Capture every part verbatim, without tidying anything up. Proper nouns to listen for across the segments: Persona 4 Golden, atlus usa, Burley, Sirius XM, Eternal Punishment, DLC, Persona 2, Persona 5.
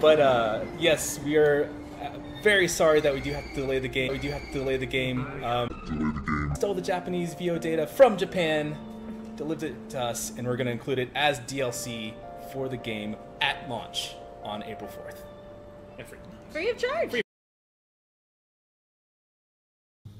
But uh, yes, we are very sorry that we do have to delay the game. We do have to delay the game. Um, stole the Japanese V O data from Japan, delivered it to us, and we're going to include it as D L C for the game at launch on April fourth. And free. Free of charge. Free.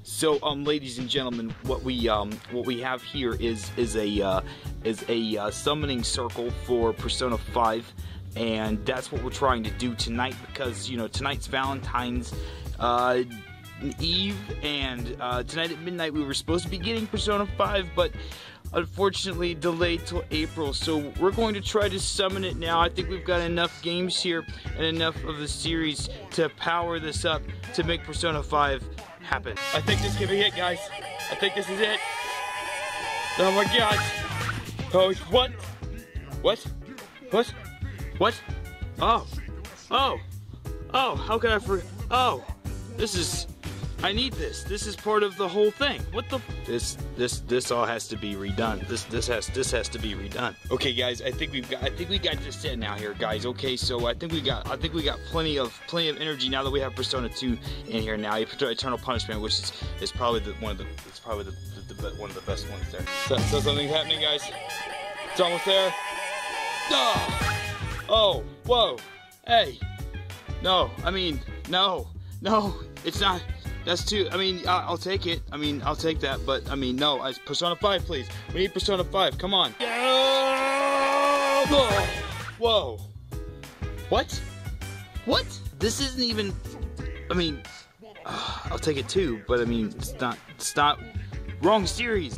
So, um, ladies and gentlemen, what we um, what we have here is is a uh, is a uh, summoning circle for Persona five, and that's what we're trying to do tonight because you know tonight's Valentine's uh, Eve, and uh, tonight at midnight we were supposed to be getting Persona five, but unfortunately delayed till April. So we're going to try to summon it now. I think we've got enough games here and enough of the series to power this up to make Persona five happen. I think this could be it, guys. I think this is it. Oh my God! Oh, what? What? What? What? Oh! Oh! Oh! How could I forget? Oh! This is. I need this. This is part of the whole thing. What the? This, this, this all has to be redone. This, this has, this has to be redone. Okay, guys. I think we've got. I think we got this set now here, guys. Okay, so I think we got. I think we got plenty of, plenty of energy now that we have Persona two in here now. Eternal Punishment, which is, is probably the one of the. It's probably the, the, the, the one of the best ones there. So, so something's happening, guys. It's almost there. Oh. Oh. Whoa. Hey. No. I mean. No. No. It's not. That's too, I mean, I'll take it. I mean, I'll take that, but, I mean, no. Persona five, please. We need Persona five. Come on. Yeah! Whoa. Whoa. What? What? This isn't even, I mean, uh, I'll take it too, but, I mean, it's not, it's not, wrong series.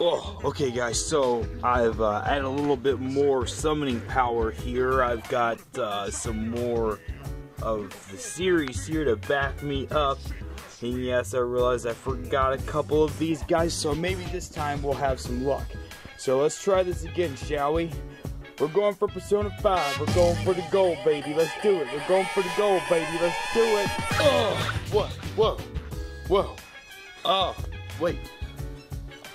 Oh, okay, guys, so I've uh, added a little bit more summoning power here. I've got uh, some more of the series here to back me up. And yes, I realized I forgot a couple of these guys, so maybe this time we'll have some luck. So let's try this again, shall we? We're going for Persona five. We're going for the gold, baby. Let's do it. We're going for the gold, baby. Let's do it. Oh, what? Whoa. Whoa. Oh, wait.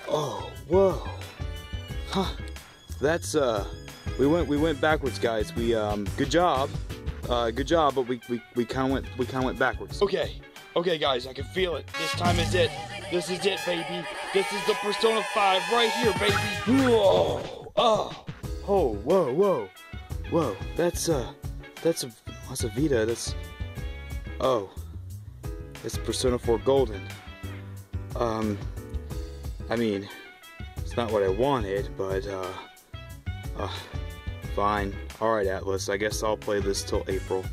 Oh, whoa. Huh. That's, uh, we went, we went backwards, guys. We, um, good job. Uh, good job, but we, we, we kind of went, we kind of went backwards. Okay. Okay, guys, I can feel it. This time is it. This is it, baby. This is the Persona five right here, baby. Whoa! Oh! Oh! Whoa! Whoa! Whoa! That's uh, that's a, that's a Vita. That's oh, it's Persona four Golden. Um, I mean, it's not what I wanted, but uh, uh, fine. All right, Atlus. I guess I'll play this till April.